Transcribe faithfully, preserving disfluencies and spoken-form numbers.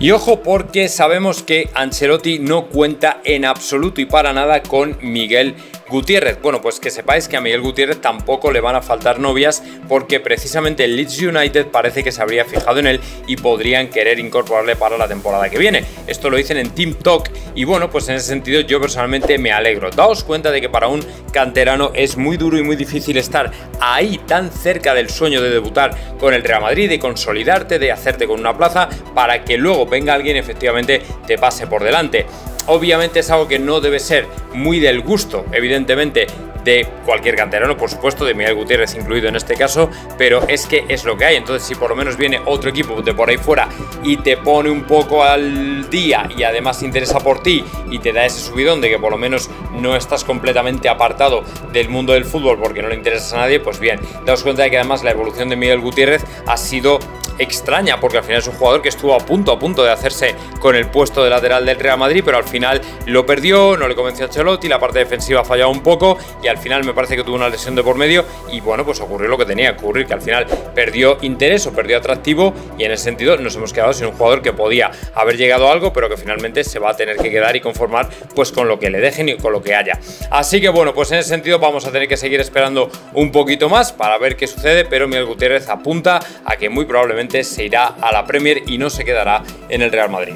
Y ojo, porque sabemos que Ancelotti no cuenta en absoluto y para nada con Miguel Gutiérrez. Bueno, pues que sepáis que a Miguel Gutiérrez tampoco le van a faltar novias, porque precisamente el Leeds United parece que se habría fijado en él y podrían querer incorporarle para la temporada que viene. Esto lo dicen en Team Talk y bueno, pues en ese sentido yo personalmente me alegro. Daos cuenta de que para un canterano es muy duro y muy difícil estar ahí tan cerca del sueño de debutar con el Real Madrid, de consolidarte, de hacerte con una plaza para que luego venga alguien y efectivamente te pase por delante. Obviamente es algo que no debe ser muy del gusto, evidentemente, de cualquier canterano, por supuesto, de Miguel Gutiérrez incluido en este caso, pero es que es lo que hay. Entonces, si por lo menos viene otro equipo de por ahí fuera y te pone un poco al día y además se interesa por ti y te da ese subidón de que por lo menos no estás completamente apartado del mundo del fútbol porque no le interesas a nadie, pues bien, daos cuenta de que además la evolución de Miguel Gutiérrez ha sido extraña, porque al final es un jugador que estuvo a punto a punto de hacerse con el puesto de lateral del Real Madrid, pero al final lo perdió, no le convenció a Ancelotti, la parte defensiva fallaba un poco y al final me parece que tuvo una lesión de por medio y bueno, pues ocurrió lo que tenía que ocurrir, que al final perdió interés o perdió atractivo y en ese sentido nos hemos quedado sin un jugador que podía haber llegado a algo, pero que finalmente se va a tener que quedar y conformar pues con lo que le dejen y con lo que haya. Así que bueno, pues en ese sentido vamos a tener que seguir esperando un poquito más para ver qué sucede, pero Miguel Gutiérrez apunta a que muy probablemente se irá a la Premier y no se quedará en el Real Madrid.